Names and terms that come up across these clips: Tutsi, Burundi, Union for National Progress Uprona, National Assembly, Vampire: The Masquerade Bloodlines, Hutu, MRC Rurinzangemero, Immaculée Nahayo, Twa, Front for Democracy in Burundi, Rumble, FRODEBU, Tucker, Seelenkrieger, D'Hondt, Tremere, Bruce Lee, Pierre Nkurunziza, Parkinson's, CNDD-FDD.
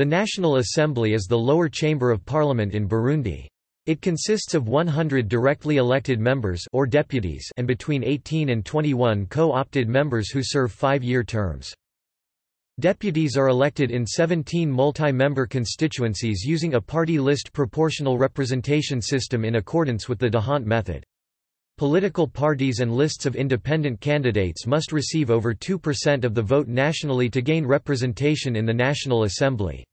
The National Assembly is the lower chamber of parliament in Burundi. It consists of 100 directly elected members or deputies and between 18 and 21 co-opted members who serve 5-year terms. Deputies are elected in 17 multi-member constituencies using a party list proportional representation system in accordance with the D'Hondt method. Political parties and lists of independent candidates must receive over 2% of the vote nationally to gain representation in the National Assembly.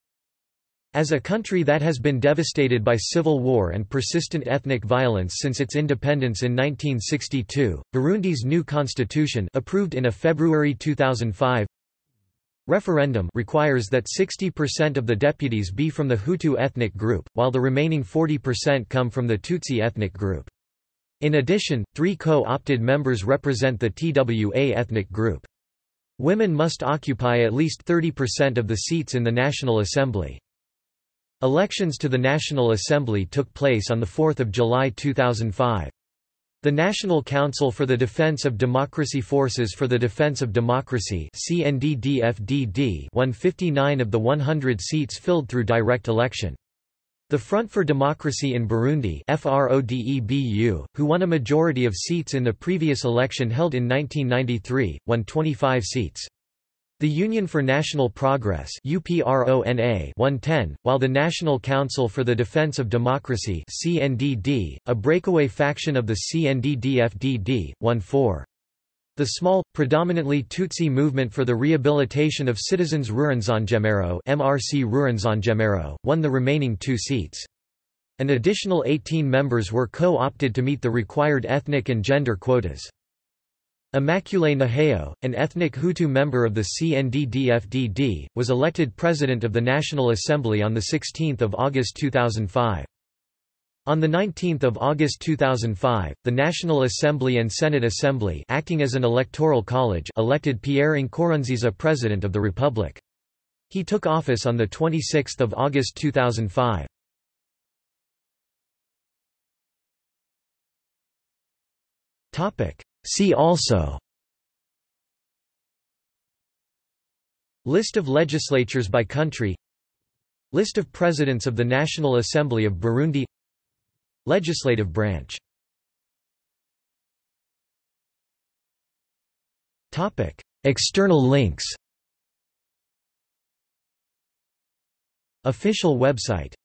As a country that has been devastated by civil war and persistent ethnic violence since its independence in 1962, Burundi's new constitution, approved in a February 2005 referendum, requires that 60% of the deputies be from the Hutu ethnic group, while the remaining 40% come from the Tutsi ethnic group. In addition, 3 co-opted members represent the Twa ethnic group. Women must occupy at least 30% of the seats in the National Assembly. Elections to the National Assembly took place on 4 July 2005. The National Council for the Defense of Democracy Forces for the Defense of Democracy (CNDD-FDD) won 59 of the 100 seats filled through direct election. The Front for Democracy in Burundi (FRODEBU), who won a majority of seats in the previous election held in 1993, won 25 seats. The Union for National Progress (UPRONA) won 10, while the National Council for the Defense of Democracy (CNDD), a breakaway faction of the CNDD-FDD, won 4. The small, predominantly Tutsi Movement for the Rehabilitation of Citizens Rurinzangemero (MRC Rurinzangemero) won the remaining 2 seats. An additional 18 members were co-opted to meet the required ethnic and gender quotas. Immaculée Nahayo, an ethnic Hutu member of the CNDD-FDD, was elected President of the National Assembly on 16 August 2005. On 19 August 2005, the National Assembly and Senate Assembly, acting as an electoral college, elected Pierre Nkurunziza President of the Republic. He took office on 26 August 2005. See also: List of legislatures by country, List of Presidents of the National Assembly of Burundi, Legislative branch. External links. Official website.